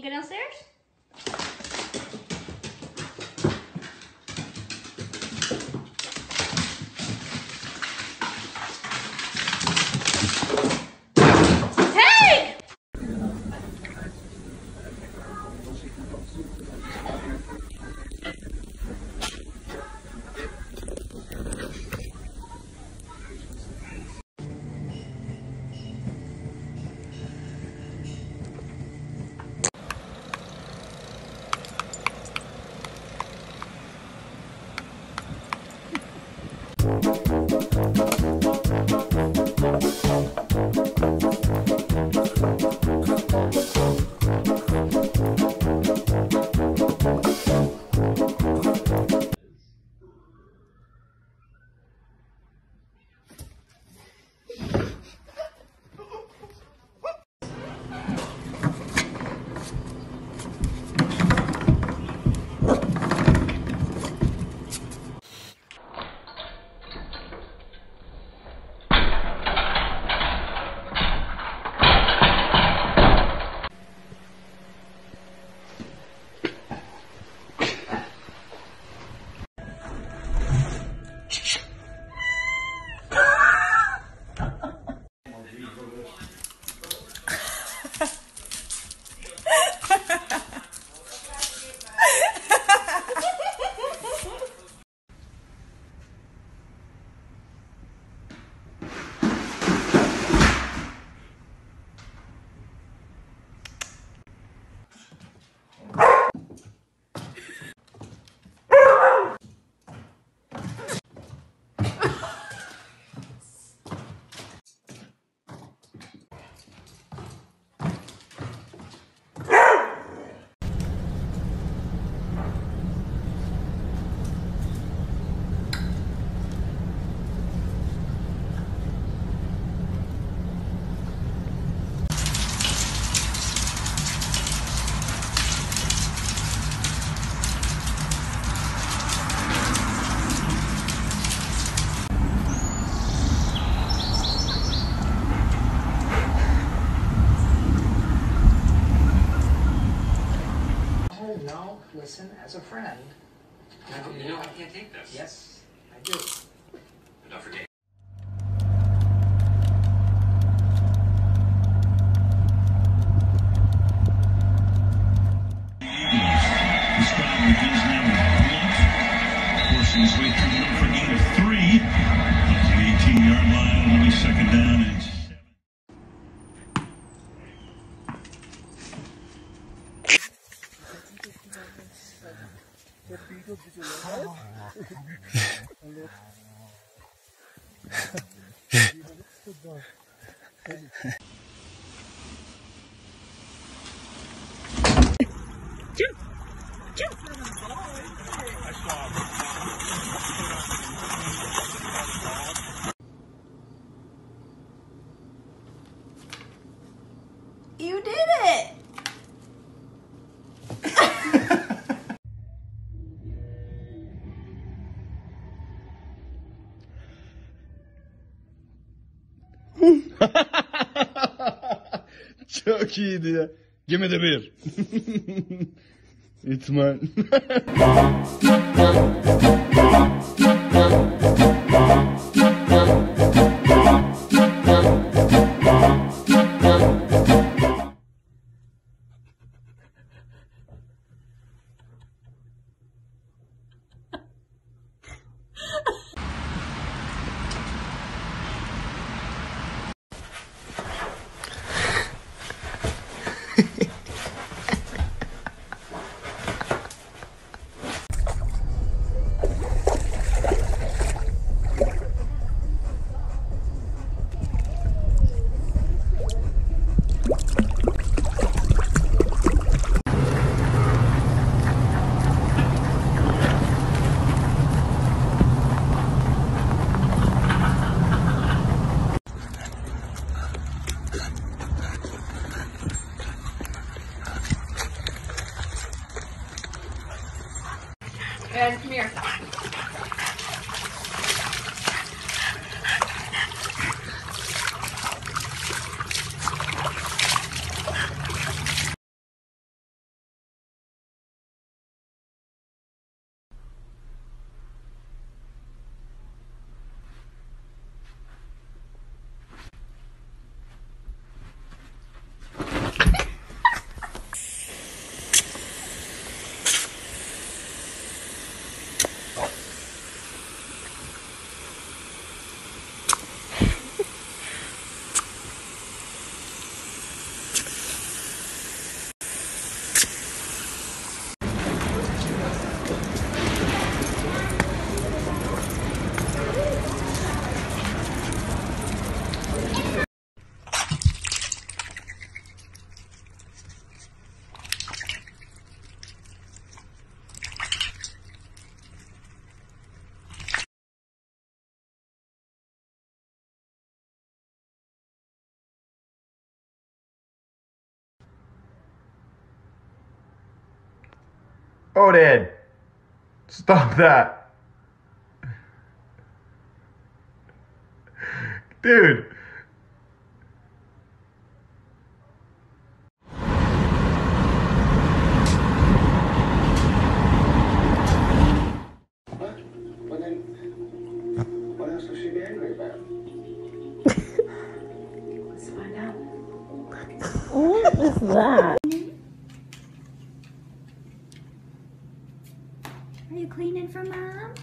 Can you go downstairs? Listen as a friend. You know I can't take this. Yes, I do. But don't forget. Disney Sweet coming up for gain of 3. At the 18-yard line, only second down and 7. You did it! Çok iyiydi ya. Give me the beer. It's mine. Guys, come here. Odin, stop that. Dude. What's that? Are you cleaning for mom?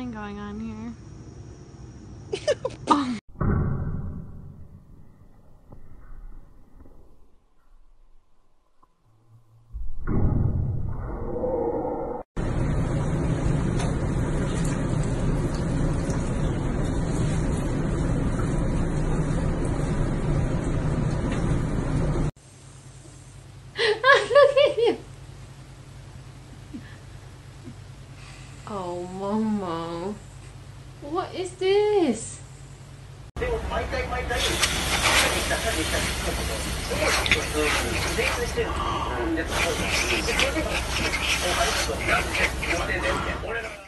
Going on here. Oh, Momo. What is this?